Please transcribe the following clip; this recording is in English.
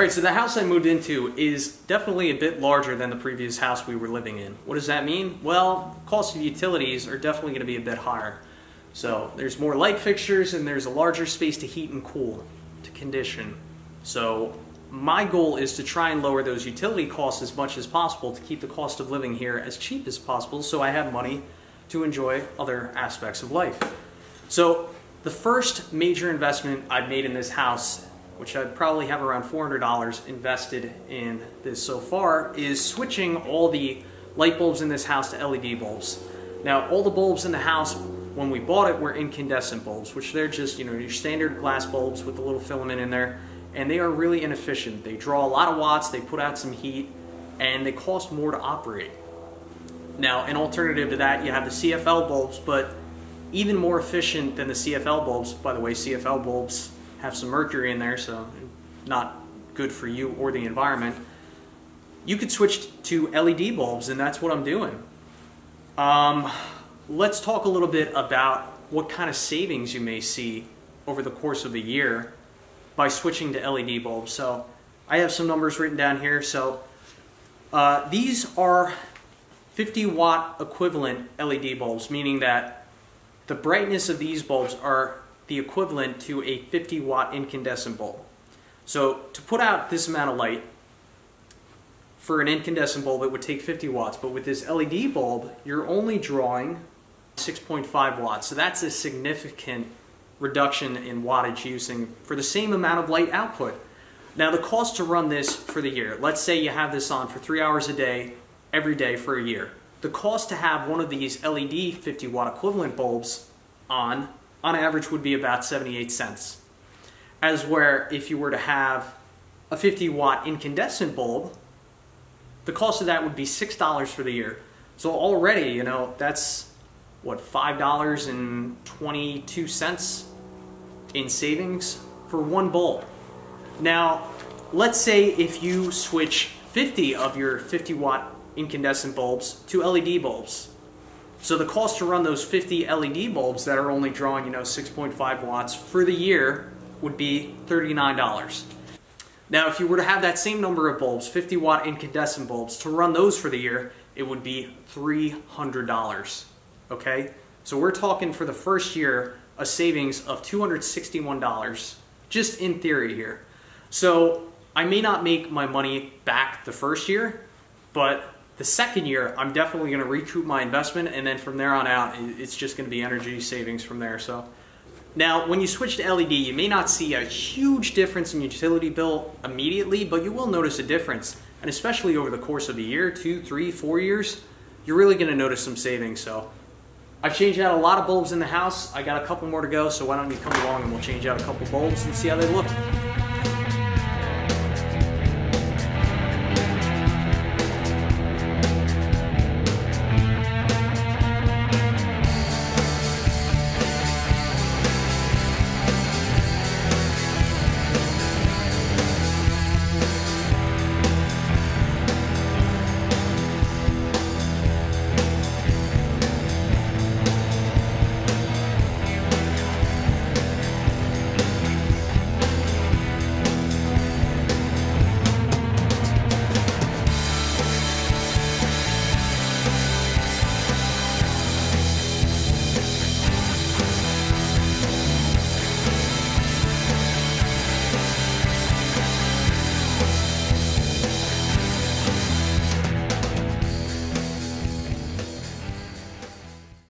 Alright, so the house I moved into is definitely a bit larger than the previous house we were living in. What does that mean? Well, cost of utilities are definitely going to be a bit higher. So there's more light fixtures and there's a larger space to heat and cool, to condition. So my goal is to try and lower those utility costs as much as possible to keep the cost of living here as cheap as possible so I have money to enjoy other aspects of life. So the first major investment I've made in this house, which I probably have around $400 invested in this so far, is switching all the light bulbs in this house to LED bulbs. Now, all the bulbs in the house when we bought it were incandescent bulbs, which they're just, you know, your standard glass bulbs with a little filament in there, and they are really inefficient. They draw a lot of watts, they put out some heat, and they cost more to operate. Now, an alternative to that, you have the CFL bulbs, but even more efficient than the CFL bulbs. By the way, CFL bulbs have some mercury in there, so not good for you or the environment. You could switch to LED bulbs, and that's what I'm doing. Let's talk a little bit about what kind of savings you may see over the course of a year by switching to LED bulbs. So I have some numbers written down here. So these are 50-watt equivalent LED bulbs, meaning that the brightness of these bulbs are the equivalent to a 50-watt incandescent bulb. So to put out this amount of light, for an incandescent bulb it would take 50 watts, but with this LED bulb you're only drawing 6.5 watts. So that's a significant reduction in wattage using for the same amount of light output. Now the cost to run this for the year, let's say you have this on for 3 hours a day, every day for a year. The cost to have one of these LED 50-watt equivalent bulbs on average would be about 78 cents. As where if you were to have a 50-watt incandescent bulb, the cost of that would be $6 for the year. So already, you know, that's what, $5.22 in savings for one bulb. Now, let's say if you switch 50 of your 50-watt incandescent bulbs to LED bulbs. So the cost to run those 50 LED bulbs that are only drawing, you know, 6.5 watts for the year would be $39. Now, if you were to have that same number of bulbs, 50-watt incandescent bulbs, to run those for the year, it would be $300, okay? So we're talking for the first year a savings of $261, just in theory here. So I may not make my money back the first year, but the second year, I'm definitely going to recoup my investment, and then from there on out, it's just going to be energy savings from there. So now, when you switch to LED, you may not see a huge difference in utility bill immediately, but you will notice a difference, and especially over the course of a year, 2, 3, 4 years, you're really going to notice some savings. So I've changed out a lot of bulbs in the house. I got a couple more to go, so why don't you come along and we'll change out a couple bulbs and see how they look.